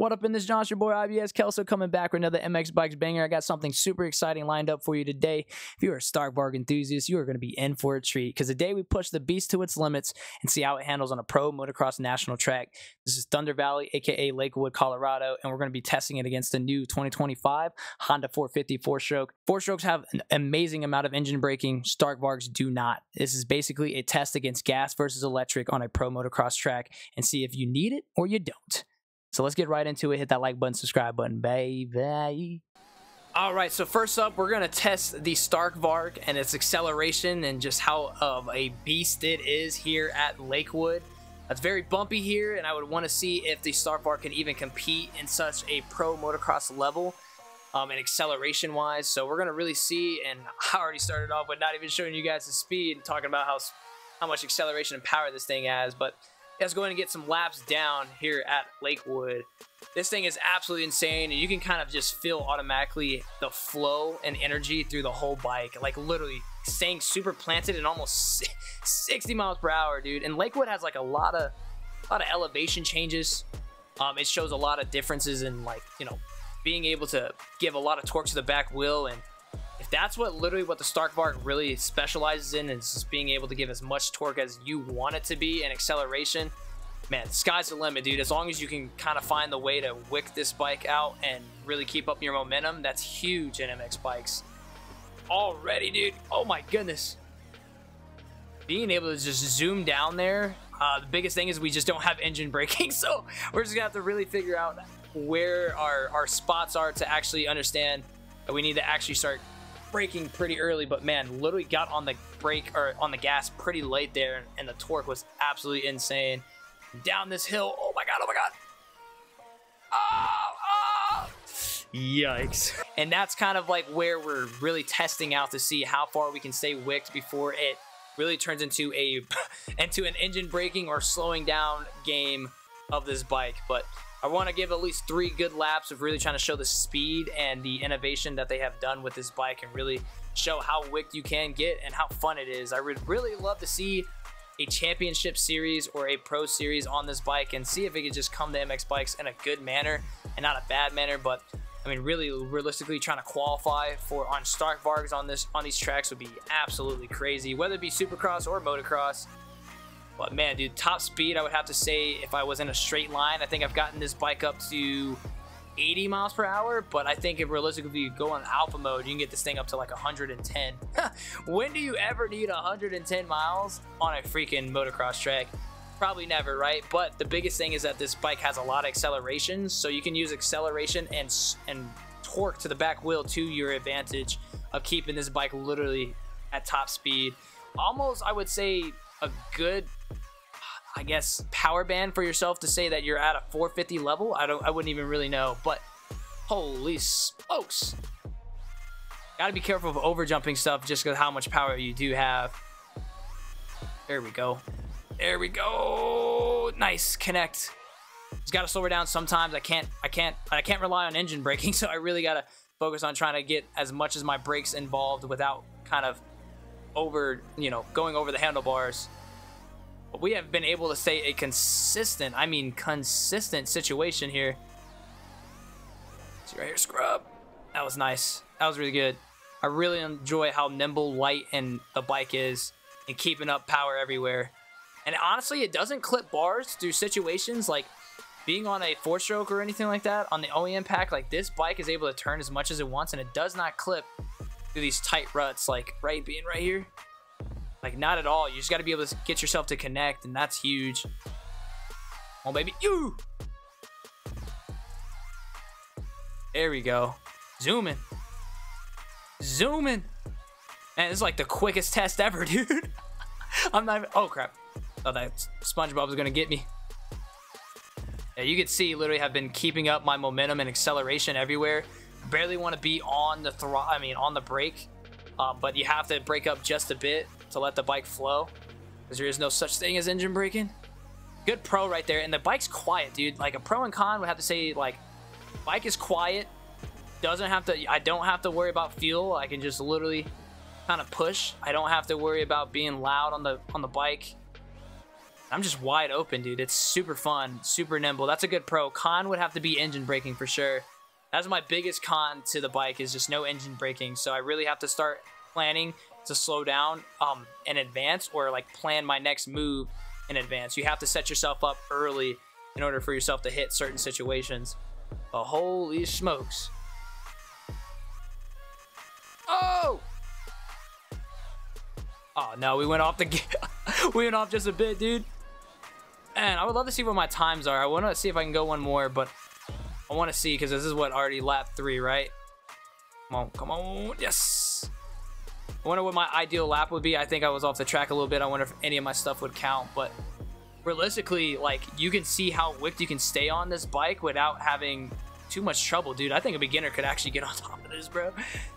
What up in this John's, your boy IBS Kelso, coming back with another MX Bikes banger. I got something super exciting lined up for you today. If you are a Stark Varg enthusiast, you are going to be in for a treat, because today we push the beast to its limits and see how it handles on a pro motocross national track. This is Thunder Valley, aka Lakewood, Colorado, and we're going to be testing it against the new 2025 Honda 450 4-stroke. 4-strokes have an amazing amount of engine braking. Stark Vargs do not. This is basically a test against gas versus electric on a pro motocross track and see if you need it or you don't. So let's get right into it. Hit that like button, subscribe button, baby. All right, so first up, we're going to test the Stark Varg and its acceleration and just how of a beast it is here at Lakewood. It's very bumpy here, and I would want to see if the Stark Varg can even compete in such a pro motocross level and acceleration-wise. So we're going to really see, and I already started off with not even showing you guys the speed and talking about how much acceleration and power this thing has, but let's go ahead and get some laps down here at Lakewood. This thing is absolutely insane, and you can kind of just feel automatically the flow and energy through the whole bike. Like literally staying super planted and almost 60 miles per hour, dude. And Lakewood has like a lot of elevation changes. It shows a lot of differences in, like, you know, being able to give a lot of torque to the back wheel. And if that's what the Stark Varg really specializes in, is just being able to give as much torque as you want it to be and acceleration, man, sky's the limit, dude. As long as you can kind of find the way to wick this bike out and really keep up your momentum, that's huge in MX Bikes. Already, dude, oh my goodness. Being able to just zoom down there, the biggest thing is we just don't have engine braking, so we're just gonna have to really figure out where our spots are to actually understand that we need to actually start braking pretty early. But man, literally got on the brake or on the gas pretty late there, and the torque was absolutely insane down this hill. Oh my god, oh my god, oh, oh. Yikes. And that's kind of like where we're really testing out to see how far we can stay wicked before it really turns into an engine braking or slowing down game of this bike. But I want to give at least 3 good laps of really trying to show the speed and the innovation that they have done with this bike and really show how wicked you can get and how fun it is. I would really love to see a championship series or a pro series on this bike and see if it could just come to MX Bikes in a good manner and not a bad manner. But I mean, really realistically trying to qualify for on Stark Vargs on these tracks would be absolutely crazy, whether it be supercross or motocross. But man, dude, top speed, I would have to say, if I was in a straight line, I think I've gotten this bike up to 80 miles per hour. But I think if realistically you go on alpha mode, you can get this thing up to like 110. When do you ever need 110 miles on a freaking motocross track? Probably never, right? But the biggest thing is that this bike has a lot of acceleration, so you can use acceleration and torque to the back wheel to your advantage of keeping this bike literally at top speed. Almost, I would say, a good, I guess, power band for yourself to say that you're at a 450 level. I wouldn't even really know, but holy smokes. Gotta be careful of over jumping stuff just because how much power you do have. There we go. There we go. Nice connect. Just gotta slow her down sometimes. I can't rely on engine braking, so I really gotta focus on trying to get as much as my brakes involved without kind of over, you know, going over the handlebars. But we have been able to stay a consistent, I mean consistent situation here. See right here, scrub. That was nice. That was really good. I really enjoy how nimble, light, and the bike is, and keeping up power everywhere. And honestly, it doesn't clip bars through situations like being on a 4-stroke or anything like that. On the OEM pack, like, this bike is able to turn as much as it wants, and it does not clip through these tight ruts, like right here, like, not at all. You just got to be able to get yourself to connect, and that's huge. Oh baby, you, there we go. Zooming, man, this is like the quickest test ever, dude. I'm not even, oh crap, thought that SpongeBob was gonna get me. Yeah, you can see literally I've been keeping up my momentum and acceleration everywhere. Barely want to be on the brake, but you have to brake up just a bit to let the bike flow, because there is no such thing as engine braking. Good pro right there, and the bike's quiet, dude. Like, a pro and con would have to say, like, bike is quiet, doesn't have to, I don't have to worry about fuel. I can just literally kind of push. I don't have to worry about being loud on the bike. I'm just wide open, dude. It's super fun, super nimble. That's a good pro. Con would have to be engine braking for sure. That's my biggest con to the bike, is just no engine braking. So I really have to start planning to slow down in advance, or like plan my next move in advance. You have to set yourself up early in order for yourself to hit certain situations. But holy smokes. Oh! Oh no, we went off the we went off just a bit, dude. And I would love to see what my times are. I want to see if I can go one more, but I want to see, because this is what, already lap 3, right? Come on, come on. Yes. I wonder what my ideal lap would be. I think I was off the track a little bit. I wonder if any of my stuff would count, but realistically, like, you can see how whipped you can stay on this bike without having too much trouble, dude. I think a beginner could actually get on top of this, bro.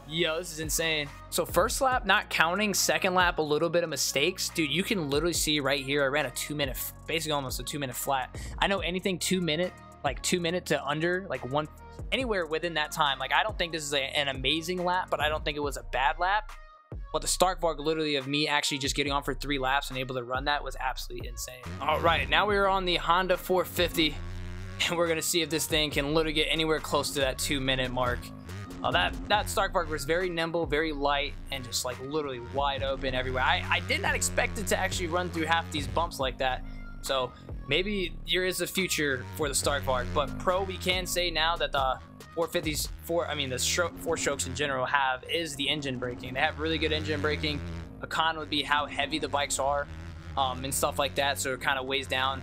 Yo, this is insane. So first lap not counting, second lap a little bit of mistakes, dude. You can literally see right here I ran a 2 minute, basically almost a 2 minute flat. I know anything 2 minute, like 2 minute to under, like one, anywhere within that time. Like, I don't think this is an amazing lap, but I don't think it was a bad lap. But the Stark Varg literally of me actually just getting on for 3 laps and able to run that was absolutely insane. All right, now we are on the Honda 450, and we're gonna see if this thing can literally get anywhere close to that 2 minute mark. That Stark Varg was very nimble, very light, and just like literally wide open everywhere. I did not expect it to actually run through half these bumps like that. So maybe there is a future for the Stark Varg, but pro, we can say now that the 450s, the four strokes in general have is the engine braking. They have really good engine braking. A con would be how heavy the bikes are and stuff like that. So it kind of weighs down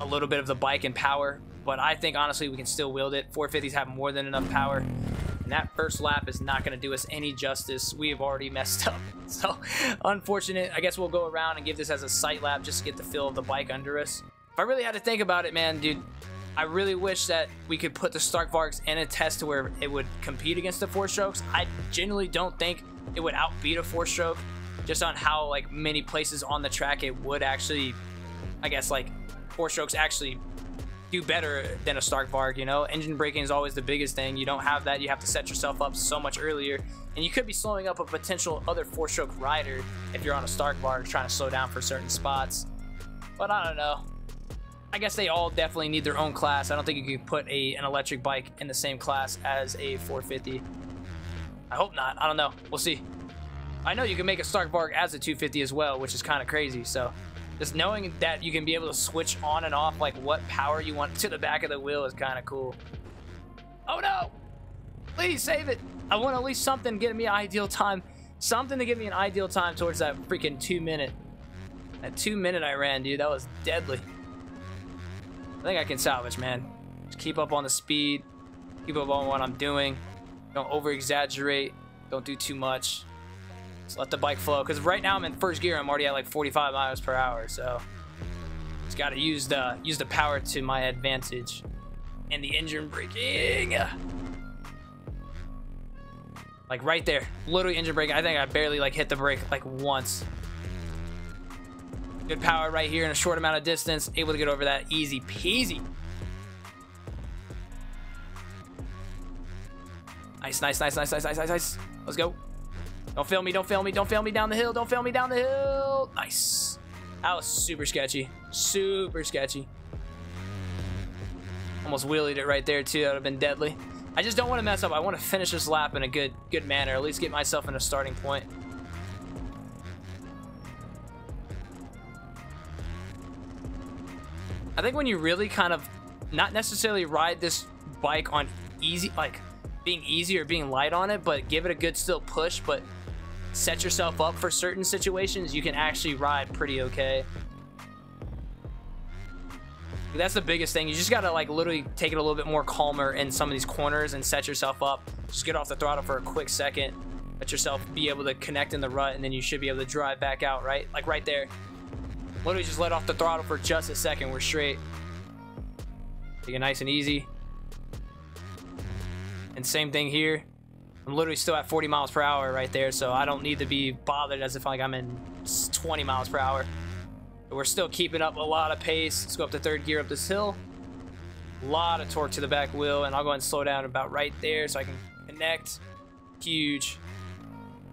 a little bit of the bike and power, but I think honestly we can still wield it. 450s have more than enough power, and that first lap is not going to do us any justice. We have already messed up, so unfortunate. I guess we'll go around and give this as a sight lap just to get the feel of the bike under us. If I really had to think about it, man, dude, I really wish that we could put the Stark Vargs in a test to where it would compete against the four strokes. I genuinely don't think it would outbeat a four stroke, just on how like many places on the track it would actually, I guess, like four strokes actually do better than a Stark Varg. You know, engine braking is always the biggest thing. You don't have that. You have to set yourself up so much earlier, and you could be slowing up a potential other four stroke rider if you're on a Stark Varg trying to slow down for certain spots. But I don't know, I guess they all definitely need their own class. I don't think you could put an electric bike in the same class as a 450. I hope not. I don't know, we'll see. I know you can make a Stark Varg as a 250 as well, which is kind of crazy. So just knowing that you can be able to switch on and off like what power you want to the back of the wheel is kind of cool. Oh no, please save it. I want at least something to give me an ideal time, something to give me an ideal time towards that freaking 2 minute. That 2 minute I ran, dude, that was deadly. I think I can salvage, man. Just keep up on the speed, keep up on what I'm doing, don't over exaggerate, don't do too much. Just let the bike flow, because right now I'm in first gear. I'm already at like 45 miles per hour, so just got to use the power to my advantage. And the engine braking, like right there, literally engine braking. I think I barely like hit the brake like once. Good power right here in a short amount of distance, able to get over that easy peasy. Nice, nice, nice, nice, nice, nice, nice, nice. Let's go. Don't fail me, don't fail me, don't fail me down the hill, don't fail me down the hill. Nice. That was super sketchy, super sketchy. Almost wheelied it right there too. That would have been deadly. I just don't want to mess up. I want to finish this lap in a good manner, at least get myself in a starting point. I think when you really kind of not necessarily ride this bike on easy, like being easy or being light on it, but give it a good still push, but set yourself up for certain situations, you can actually ride pretty okay. That's the biggest thing. You just gotta like literally take it a little bit more calmer in some of these corners and set yourself up. Just get off the throttle for a quick second, let yourself be able to connect in the rut, and then you should be able to drive back out, right? Like right there. Literally just let off the throttle for just a second. We're straight. Take it nice and easy. And same thing here. I'm literally still at 40 miles per hour right there, so I don't need to be bothered as if like I'm in 20 miles per hour. But we're still keeping up a lot of pace. Let's go up to third gear up this hill. A lot of torque to the back wheel, and I'll go ahead and slow down about right there so I can connect. Huge.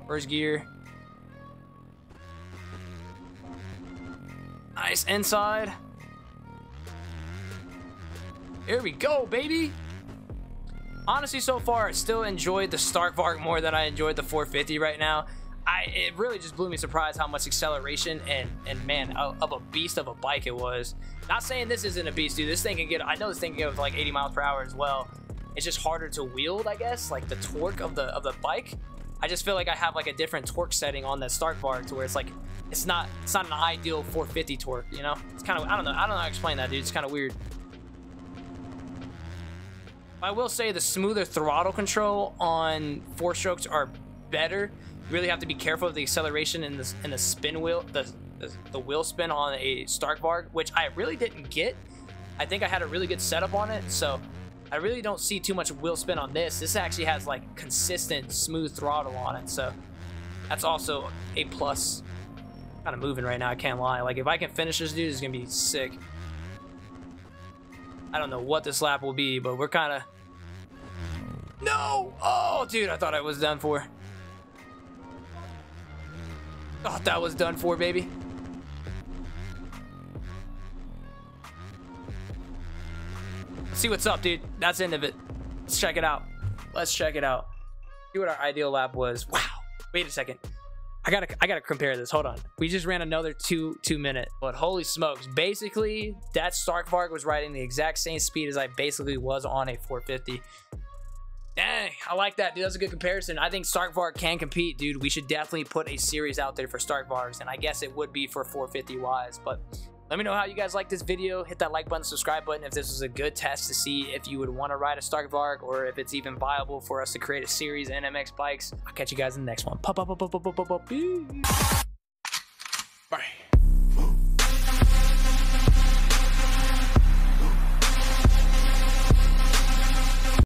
First gear. Nice inside. Here we go, baby. Honestly, so far, I still enjoyed the Stark Varg more than I enjoyed the 450 right now. It really just blew me surprised how much acceleration and man, of a beast of a bike it was. Not saying this isn't a beast, dude. This thing can get, I know this thing can get like 80 miles per hour as well. It's just harder to wield, I guess, like the torque of the bike. I just feel like I have like a different torque setting on that Stark Varg to where it's like, it's not an ideal 450 torque, you know? It's kind of, I don't know how to explain that, dude. It's kind of weird. I will say the smoother throttle control on four strokes are better. You really have to be careful of the acceleration and the spin wheel, the wheel spin on a Stark Varg, which I really didn't get. I think I had a really good setup on it, so I really don't see too much wheel spin on this. This actually has like consistent smooth throttle on it, so that's also a plus. I'm kind of moving right now, I can't lie. Like if I can finish this dude, it's gonna be sick. I don't know what this lap will be, but we're kind of... No! Oh, dude, I thought I was done for. Thought that was done for, baby. Let's see what's up, dude. That's the end of it. Let's check it out. Let's check it out. See what our ideal lap was. Wow. Wait a second. I gotta compare this. Hold on. We just ran another two minute, but holy smokes. Basically, that Stark Varg was riding the exact same speed as I basically was on a 450. Dang, I like that, dude. That's a good comparison. I think Stark Varg can compete, dude. We should definitely put a series out there for Stark Vargs, and I guess it would be for 450 wise, but let me know how you guys like this video. Hit that like button, subscribe button if this was a good test to see if you would want to ride a Stark Varg or if it's even viable for us to create a series in MX Bikes. I'll catch you guys in the next one. Peace.